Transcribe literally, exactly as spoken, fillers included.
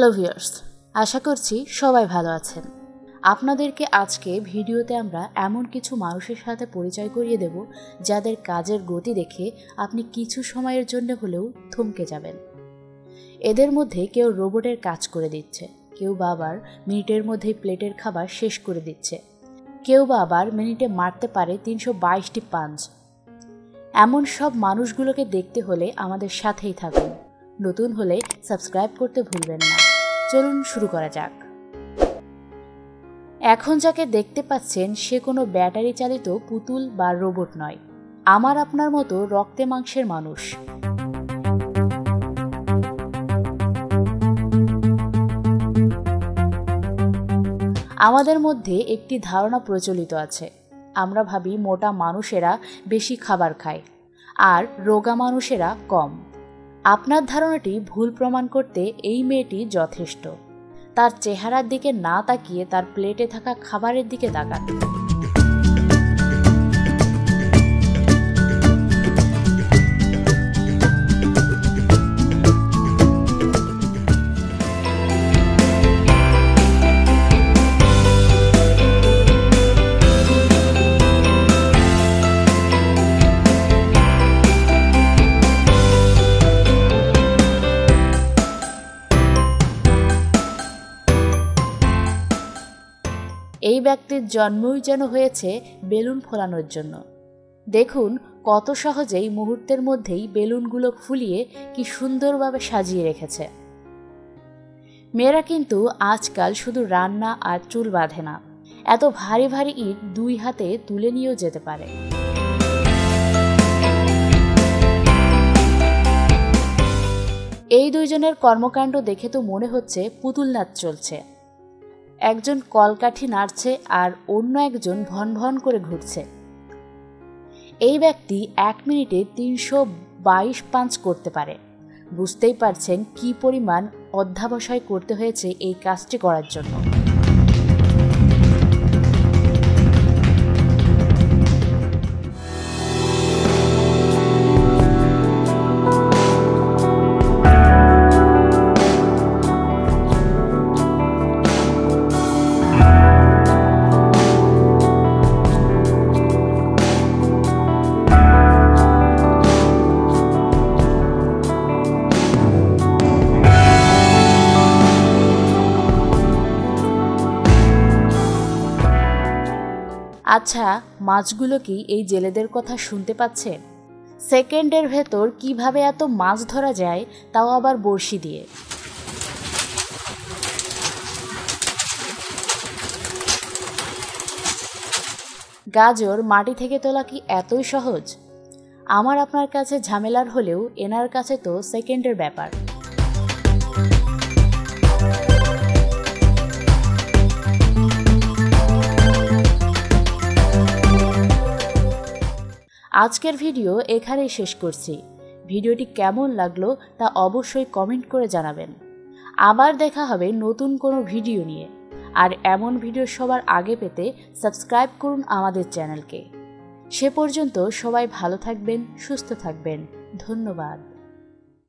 Hello viewers, आशा करছি সবাই ভালো আছেন। আপনাদেরকে আজকে ভিডিওতে আমরা এমন কিছু মানুষের সাথে পরিচয় করিয়ে দেব যাদের কাজের গতি দেখে আপনি কিছু সময়ের জন্য হলেও থমকে যাবেন। এদের মধ্যে কেউ রোবটের কাজ করে দিচ্ছে, কেউ বা আবার মিনিটের মধ্যেই প্লেটের খাবার শেষ করে দিচ্ছে, কেউ বা আবার মিনিটে মারতে পারে তিনশো বাইশটি পাঞ্চ। এমন সব মানুষগুলোকে দেখতে হলে আমাদের সাথেই থাকুন। নতুন হলে সাবস্ক্রাইব করতে ভুলবেন না। চলুন শুরু করা যাক। এখন যাকে দেখতে পাচ্ছেন সে কোনো ব্যাটারি চালিত পুতুল বা রোবট নয়, আমার আপনার মতো রক্তে মাংসের মানুষ। আমাদের মধ্যে একটি ধারণা প্রচলিত আছে, আমরা ভাবি মোটা মানুষেরা বেশি খাবার খায় আর রোগা মানুষেরা কম। আপনার ধারণাটি ভুল প্রমাণ করতে এই মেয়েটি যথেষ্ট। তার চেহারার দিকে না তাকিয়ে তার প্লেটে থাকা খাবারের দিকে তাকান। এই ব্যক্তির জন্মই যেন হয়েছে বেলুন ফোলানোর জন্য। দেখুন কত সহজেই মুহূর্তের মধ্যেই বেলুনগুলো ফুলিয়ে কি সুন্দরভাবে সাজিয়ে রেখেছে। মেয়েরা কিন্তু আজকাল শুধু রান্না আর চুল বাঁধে না, এত ভারী ভারী ইট দুই হাতে তুলে নিয়েও যেতে পারে। এই দুইজনের কর্মকাণ্ড দেখে তো মনে হচ্ছে পুতুল নাচ চলছে। একজন কলকাঠি নাড়ছে আর অন্য একজন ভন ভন করে ঘুরছে। এই ব্যক্তি এক মিনিটে তিনশো বাইশ পাঞ্চ করতে পারে। বুঝতেই পারছেন কি পরিমাণ অধ্যবসায় করতে হয়েছে এই কাজটি করার জন্য। আচ্ছা, মাছগুলো কি এই জেলেদের কথা শুনতে পাচ্ছেন? সেকেন্ডের ভেতর কিভাবে এত মাছ ধরা যায়, তাও আবার বড়শি দিয়ে। গাজর মাটি থেকে তোলা কি এতই সহজ? আমার আপনার কাছে ঝামেলার হলেও এনার কাছে তো সেকেন্ডের ব্যাপার। আজকের ভিডিও এখানেই শেষ করছি। ভিডিওটি কেমন লাগলো তা অবশ্যই কমেন্ট করে জানাবেন। আবার দেখা হবে নতুন কোনো ভিডিও নিয়ে। আর এমন ভিডিও সবার আগে পেতে সাবস্ক্রাইব করুন আমাদের চ্যানেলকে। সে পর্যন্ত সবাই ভালো থাকবেন, সুস্থ থাকবেন। ধন্যবাদ।